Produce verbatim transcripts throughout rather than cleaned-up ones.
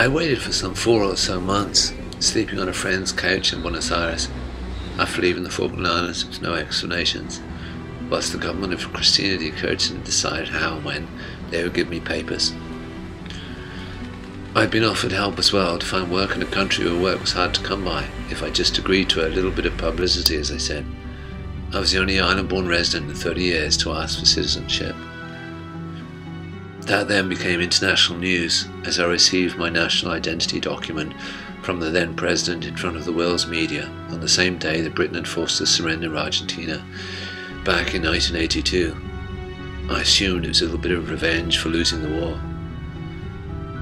I waited for some four or so months, sleeping on a friend's couch in Buenos Aires, after leaving the Falkland Islands with no explanations, whilst the government of Christina de Kirchner decided how and when they would give me papers. I'd been offered help as well to find work in a country where work was hard to come by, if I just agreed to a little bit of publicity, as I said. I was the only island-born resident in thirty years to ask for citizenship. That then became international news, as I received my national identity document from the then president in front of the world's media on the same day that Britain had forced the surrender of Argentina back in nineteen eighty-two. I assumed it was a little bit of revenge for losing the war.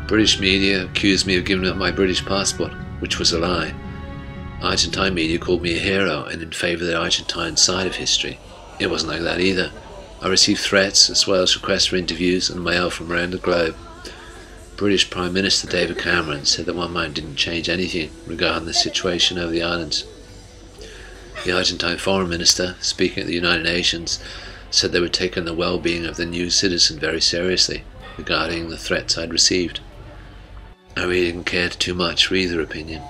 British media accused me of giving up my British passport, which was a lie. Argentine media called me a hero and in favour of the Argentine side of history. It wasn't like that either. I received threats as well as requests for interviews and mail from around the globe. British Prime Minister David Cameron said that one man didn't change anything regarding the situation over the islands. The Argentine Foreign Minister, speaking at the United Nations, said they were taking the well-being of the new citizen very seriously regarding the threats I'd received. I really didn't care too much for either opinion.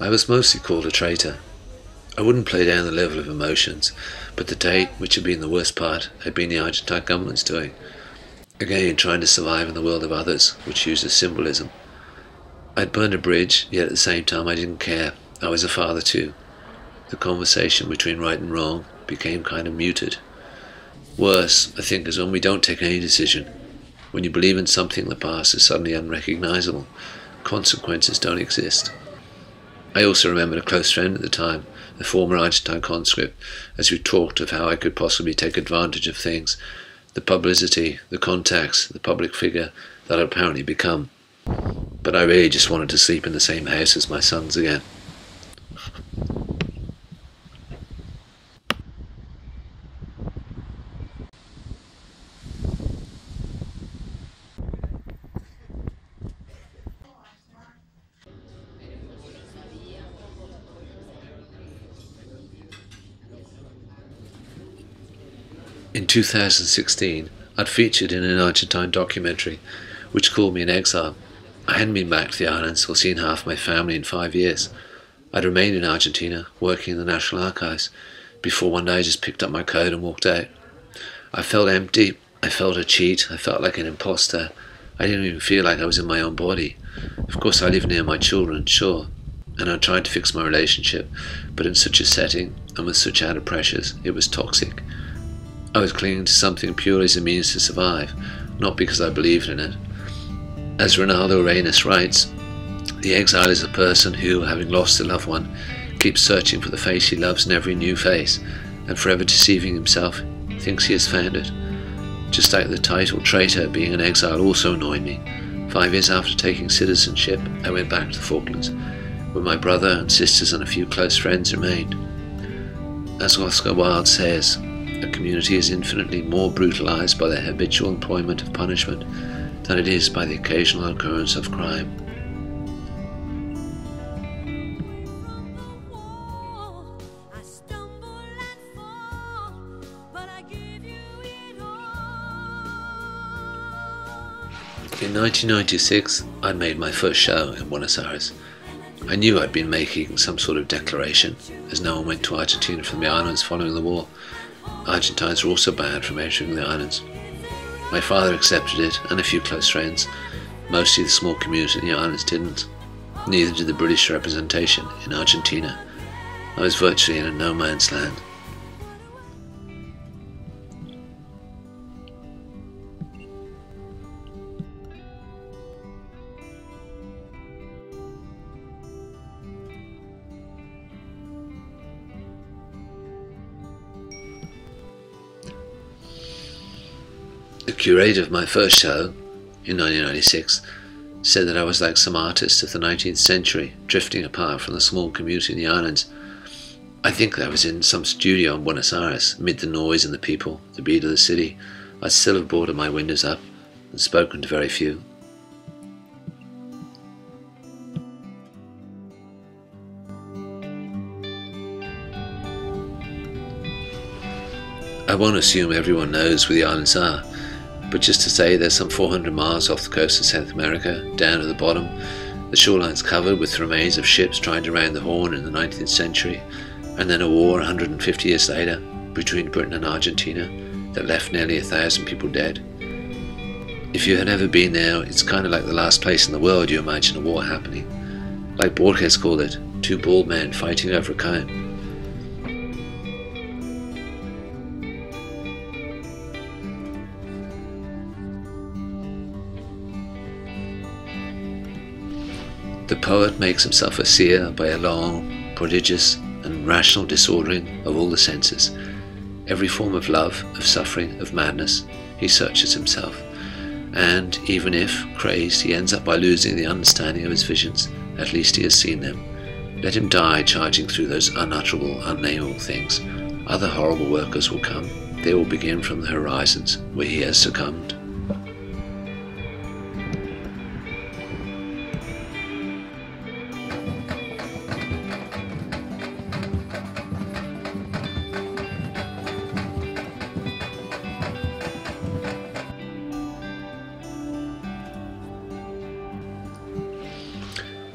I was mostly called a traitor. I wouldn't play down the level of emotions, but the date, which had been the worst part, had been the Argentine government's doing. Again, trying to survive in the world of others, which uses symbolism. I'd burned a bridge, yet at the same time I didn't care. I was a father too. The conversation between right and wrong became kind of muted. Worse, I think, is when we don't take any decision. When you believe in something, the past is suddenly unrecognisable. Consequences don't exist. I also remembered a close friend at the time, a former Argentine conscript, as we talked of how I could possibly take advantage of things, the publicity, the contacts, the public figure that I'd apparently become. But I really just wanted to sleep in the same house as my sons again. In two thousand sixteen, I'd featured in an Argentine documentary which called me an exile. I hadn't been back to the islands or seen half my family in five years. I'd remained in Argentina, working in the National Archives, before one day I just picked up my coat and walked out. I felt empty, I felt a cheat, I felt like an imposter. I didn't even feel like I was in my own body. Of course I live near my children, sure, and I tried to fix my relationship, but in such a setting, and with such added pressures, it was toxic. I was clinging to something purely as a means to survive, not because I believed in it. As Reinaldo Arenas writes, the exile is a person who, having lost a loved one, keeps searching for the face he loves in every new face, and forever deceiving himself, thinks he has found it. Just like the title traitor being an exile also annoyed me. Five years after taking citizenship, I went back to the Falklands, where my brother and sisters and a few close friends remained. As Oscar Wilde says, a community is infinitely more brutalized by the habitual employment of punishment than it is by the occasional occurrence of crime. In nineteen ninety-six, I'd made my first show in Buenos Aires. I knew I'd been making some sort of declaration, as no one went to Argentina from the islands following the war. Argentines were also banned from entering the islands. My father accepted it, and a few close friends. Mostly the small community in the islands didn't. Neither did the British representation in Argentina. I was virtually in a no man's land. The curator of my first show, in nineteen ninety-six, said that I was like some artist of the nineteenth century, drifting apart from the small community in the islands. I think I was in some studio in Buenos Aires, amid the noise and the people, the beat of the city. I still have boarded my windows up and spoken to very few. I won't assume everyone knows where the islands are, but just to say they're some four hundred miles off the coast of South America, down at the bottom. The shoreline's covered with the remains of ships trying to round the Horn in the nineteenth century, and then a war one hundred fifty years later between Britain and Argentina that left nearly a thousand people dead. If you had ever been there, it's kind of like the last place in the world you imagine a war happening. Like Borges called it, two bald men fighting over a comb. The poet makes himself a seer by a long, prodigious and rational disordering of all the senses. Every form of love, of suffering, of madness, he searches himself. And, even if, crazed, he ends up by losing the understanding of his visions, at least he has seen them. Let him die charging through those unutterable, unnameable things. Other horrible workers will come. They will begin from the horizons where he has succumbed.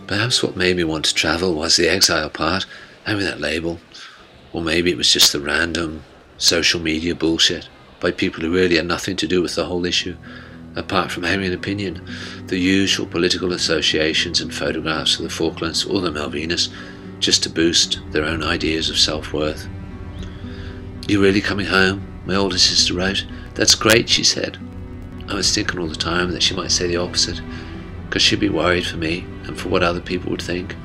Perhaps what made me want to travel was the exile part, having that label. Or maybe it was just the random social media bullshit by people who really had nothing to do with the whole issue, apart from having an opinion. The usual political associations and photographs of the Falklands or the Malvinas, just to boost their own ideas of self-worth. "You really coming home?" my older sister wrote. "That's great," she said. I was thinking all the time that she might say the opposite, because she'd be worried for me and for what other people would think.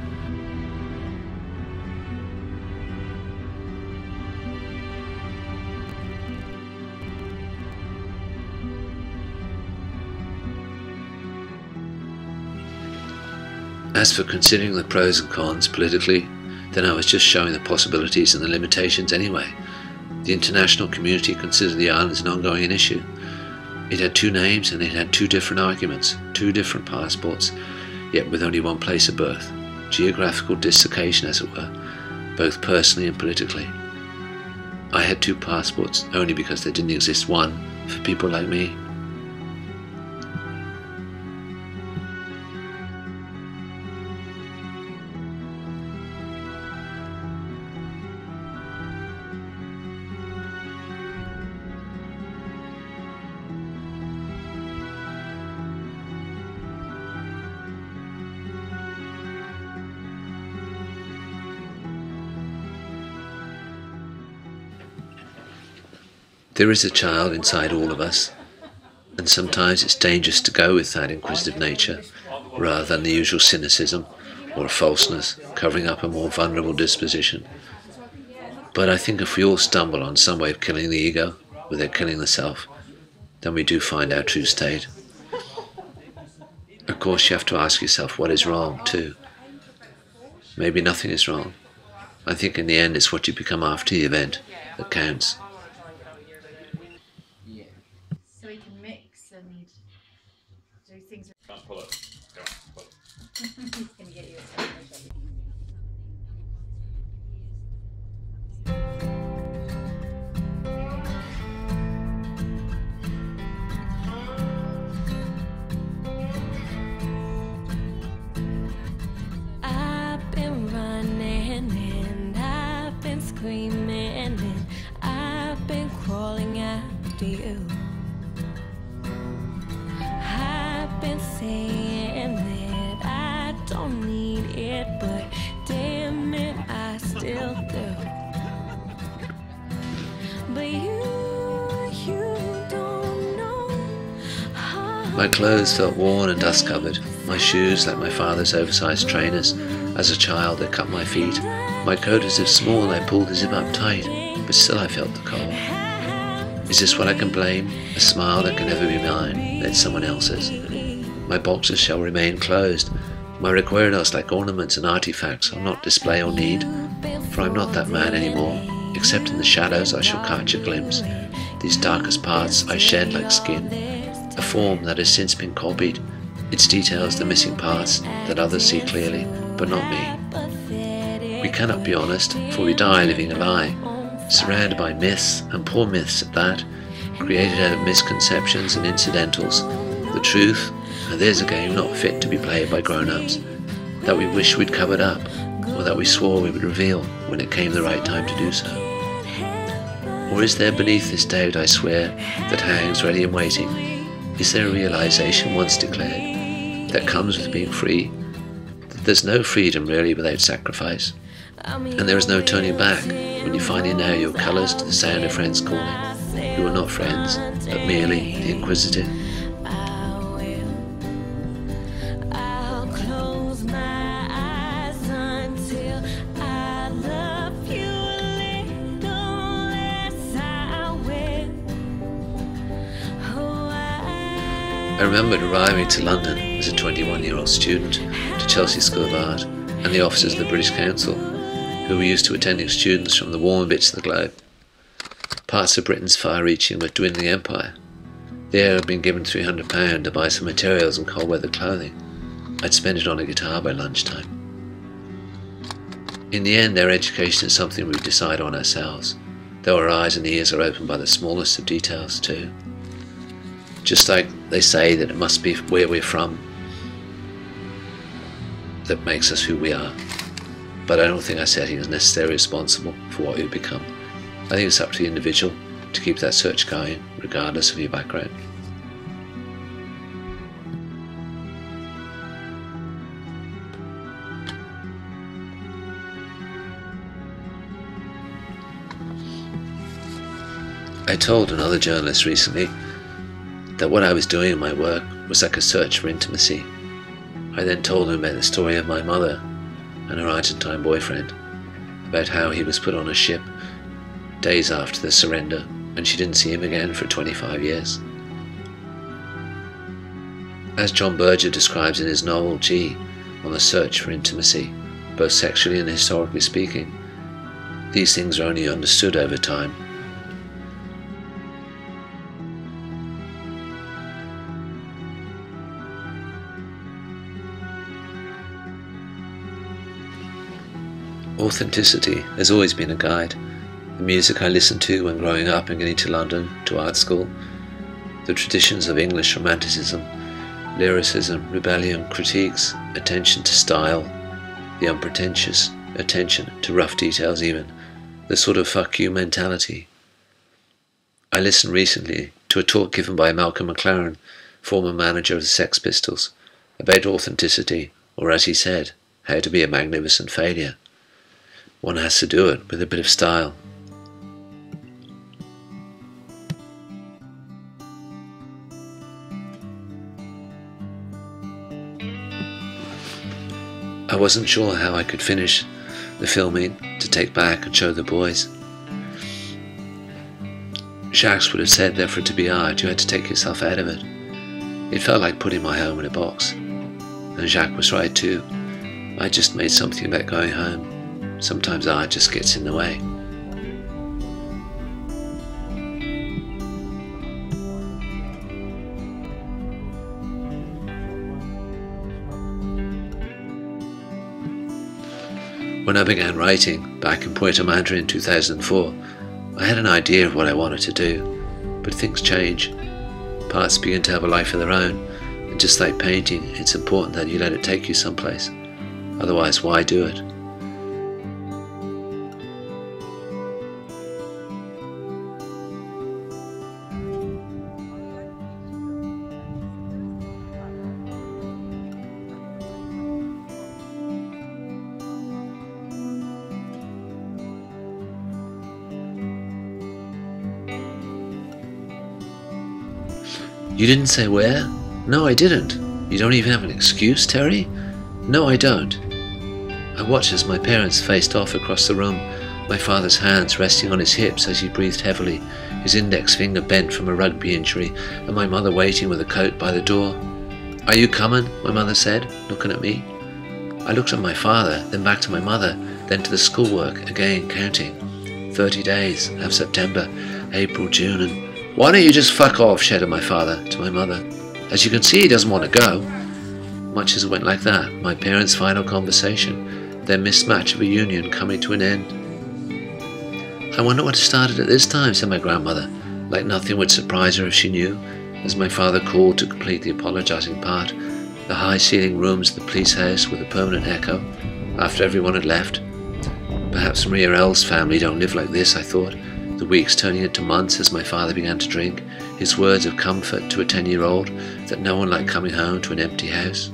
As for considering the pros and cons politically, then I was just showing the possibilities and the limitations anyway. The international community considered the islands an ongoing issue. It had two names and it had two different arguments, two different passports, yet with only one place of birth. Geographical dislocation, as it were, both personally and politically. I had two passports only because there didn't exist one for people like me. There is a child inside all of us, and sometimes it's dangerous to go with that inquisitive nature, rather than the usual cynicism or a falseness covering up a more vulnerable disposition. But I think if we all stumble on some way of killing the ego without killing the self, then we do find our true state. Of course, you have to ask yourself what is wrong too. Maybe nothing is wrong. I think in the end it's what you become after the event that counts. And I've been crawling after you. I've been saying that I don't need it, but damn it, I still do. But you, you don't know. My clothes felt worn and dust covered. My shoes, like my father's oversized trainers. As a child, they cut my feet. My coat is as if small and I pulled the zip up tight, but still I felt the cold. Is this what I can blame? A smile that can never be mine, that's someone else's. My boxes shall remain closed. My recuerdos, like ornaments and artifacts, I'll not display or need. for I'm not that man anymore. Except in the shadows I shall catch a glimpse. These darkest parts I shed like skin, a form that has since been copied. Its details the missing parts that others see clearly, but not me. We cannot be honest, for we die living a lie, surrounded by myths, and poor myths at that, created out of misconceptions and incidentals. The truth, and there's a game not fit to be played by grown-ups, that we wish we'd covered up, or that we swore we would reveal when it came the right time to do so. Or is there beneath this doubt, I swear, that hangs ready and waiting? Is there a realization once declared that comes with being free? That there's no freedom really without sacrifice, and there is no turning back when you finally know your colors to the sound of friends calling, who are not friends, but merely the inquisitive. I remembered arriving to London as a twenty-one-year-old student to Chelsea School of Art and the offices of the British Council, who were used to attending students from the warmer bits of the globe, parts of Britain's far-reaching but dwindling empire. There I'd been given three hundred pounds to buy some materials and cold-weather clothing. I'd spend it on a guitar by lunchtime. In the end, our education is something we decide on ourselves, though our eyes and ears are opened by the smallest of details too. Just like they say that it must be where we're from that makes us who we are. But I don't think our setting is necessarily responsible for what we become. I think it's up to the individual to keep that search going, regardless of your background. I told another journalist recently that what I was doing in my work was like a search for intimacy. I then told him about the story of my mother and her Argentine boyfriend, about how he was put on a ship days after the surrender and she didn't see him again for twenty-five years. As John Berger describes in his novel G, on the search for intimacy, both sexually and historically speaking, these things are only understood over time. Authenticity has always been a guide. The music I listened to when growing up and getting to London to art school, the traditions of English romanticism, lyricism, rebellion, critiques, attention to style, the unpretentious, attention to rough details even, the sort of fuck you mentality. I listened recently to a talk given by Malcolm McLaren, former manager of the Sex Pistols, about authenticity, or as he said, how to be a magnificent failure. One has to do it with a bit of style. I wasn't sure how I could finish the filming to take back and show the boys. Jacques would have said that for it to be art, you had to take yourself out of it. It felt like putting my home in a box. And Jacques was right too. I just made something about going home. Sometimes art just gets in the way. When I began writing, back in Puerto Madryn in two thousand four, I had an idea of what I wanted to do, but things change. Parts begin to have a life of their own, and just like painting, it's important that you let it take you someplace. Otherwise, why do it? You didn't say where? No, I didn't. You don't even have an excuse, Terry? No, I don't. I watched as my parents faced off across the room, my father's hands resting on his hips as he breathed heavily, his index finger bent from a rugby injury, and my mother waiting with a coat by the door. "Are you coming?" my mother said, looking at me. I looked at my father, then back to my mother, then to the schoolwork, again counting. Thirty days of September, April, June, and why don't you just fuck off, shouted my father to my mother. As you can see, he doesn't want to go. Much as it went like that, my parents' final conversation, their mismatch of a union coming to an end. I wonder what started at this time, said my grandmother, like nothing would surprise her if she knew, as my father called to complete the apologising part, the high-ceilinged rooms of the police house with a permanent echo, after everyone had left. Perhaps Maria L's family don't live like this, I thought, the weeks turning into months as my father began to drink, his words of comfort to a ten-year-old, that no one liked coming home to an empty house.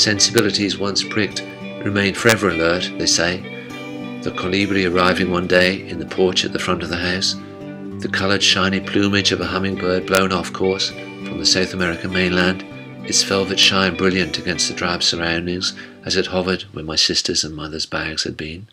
Sensibilities once pricked remain forever alert, they say, the colibri arriving one day in the porch at the front of the house, the coloured shiny plumage of a hummingbird blown off course from the South American mainland, its velvet shine brilliant against the drab surroundings as it hovered where my sister's and mother's bags had been.